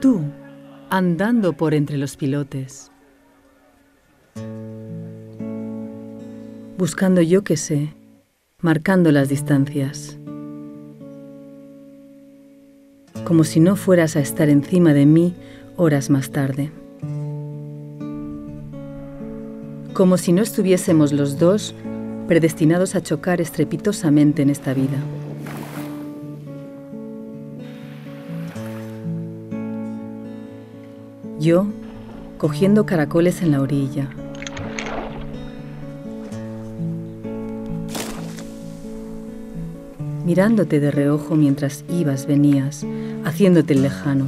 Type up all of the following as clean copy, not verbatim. Tú, andando por entre los pilotes, buscando yo qué sé, marcando las distancias, como si no fueras a estar encima de mí horas más tarde. Como si no estuviésemos los dos predestinados a chocar estrepitosamente en esta vida. Yo, cogiendo caracoles en la orilla. Mirándote de reojo mientras ibas, venías, haciéndote el lejano.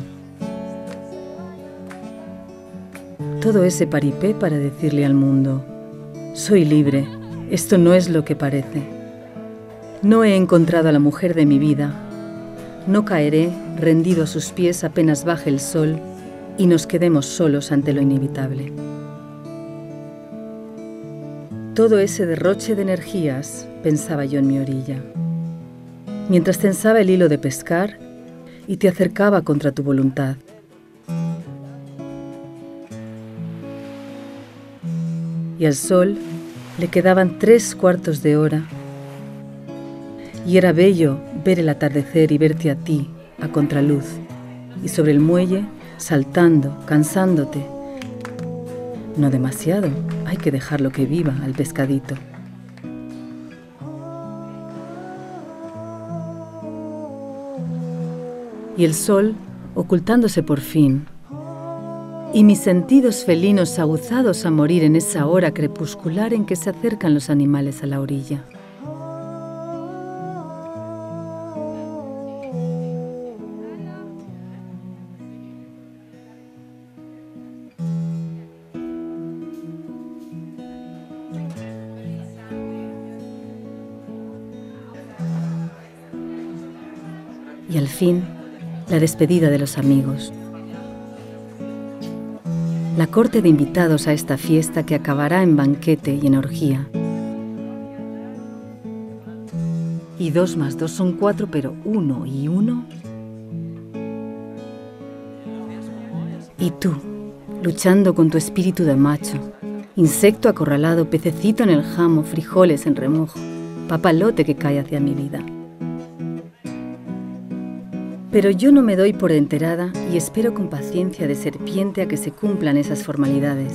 Todo ese paripé para decirle al mundo: soy libre, esto no es lo que parece. No he encontrado a la mujer de mi vida. No caeré rendido a sus pies apenas baje el sol y nos quedemos solos ante lo inevitable. Todo ese derroche de energías pensaba yo en mi orilla. Mientras tensaba el hilo de pescar y te acercaba contra tu voluntad. Y al sol le quedaban 3/4 de hora. Y era bello ver el atardecer y verte a ti, a contraluz, y sobre el muelle, saltando, cansándote. No demasiado, hay que dejarlo que viva al pescadito. Y el sol ocultándose por fin, y mis sentidos felinos aguzados a morir en esa hora crepuscular en que se acercan los animales a la orilla. Y al fin, la despedida de los amigos. La corte de invitados a esta fiesta que acabará en banquete y en orgía. Y 2 más 2 son 4, pero 1 y 1. Y tú, luchando con tu espíritu de macho, insecto acorralado, pececito en el jamo, frijoles en remojo, papalote que cae hacia mi vida. Pero yo no me doy por enterada y espero con paciencia de serpiente a que se cumplan esas formalidades.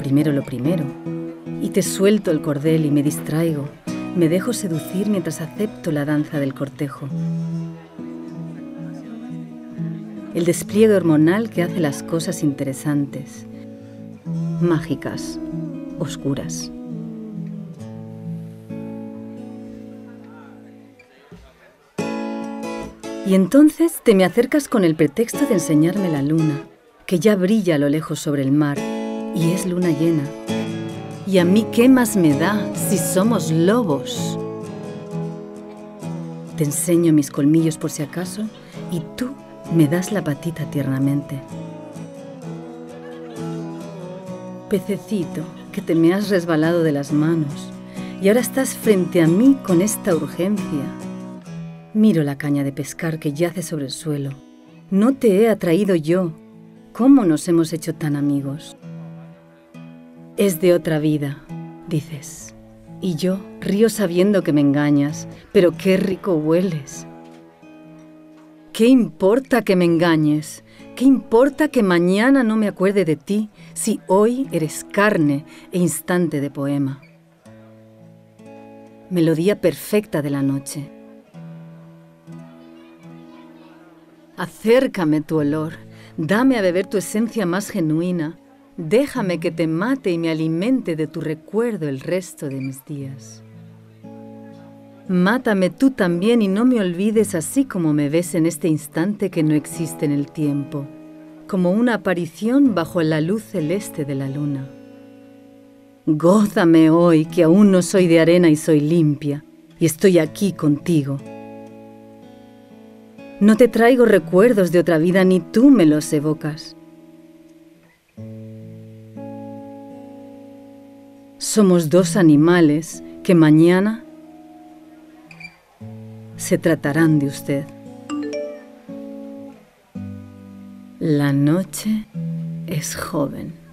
Primero lo primero, y te suelto el cordel y me distraigo, me dejo seducir mientras acepto la danza del cortejo. El despliegue hormonal que hace las cosas interesantes, mágicas, oscuras. Y entonces te me acercas con el pretexto de enseñarme la luna, que ya brilla a lo lejos sobre el mar, y es luna llena. ¿Y a mí qué más me da si somos lobos? Te enseño mis colmillos por si acaso, y tú me das la patita tiernamente. Pececito, que te me has resbalado de las manos, y ahora estás frente a mí con esta urgencia. Miro la caña de pescar que yace sobre el suelo. No te he atraído yo. ¿Cómo nos hemos hecho tan amigos? Es de otra vida, dices. Y yo río sabiendo que me engañas, pero qué rico hueles. ¿Qué importa que me engañes? ¿Qué importa que mañana no me acuerde de ti si hoy eres carne e instante de poema? Melodía perfecta de la noche. Acércame tu olor, dame a beber tu esencia más genuina, déjame que te mate y me alimente de tu recuerdo el resto de mis días. Mátame tú también y no me olvides así como me ves en este instante que no existe en el tiempo, como una aparición bajo la luz celeste de la luna. Gózame hoy que aún no soy de arena y soy limpia, y estoy aquí contigo. No te traigo recuerdos de otra vida, ni tú me los evocas. Somos dos animales que mañana se tratarán de usted. La noche es joven.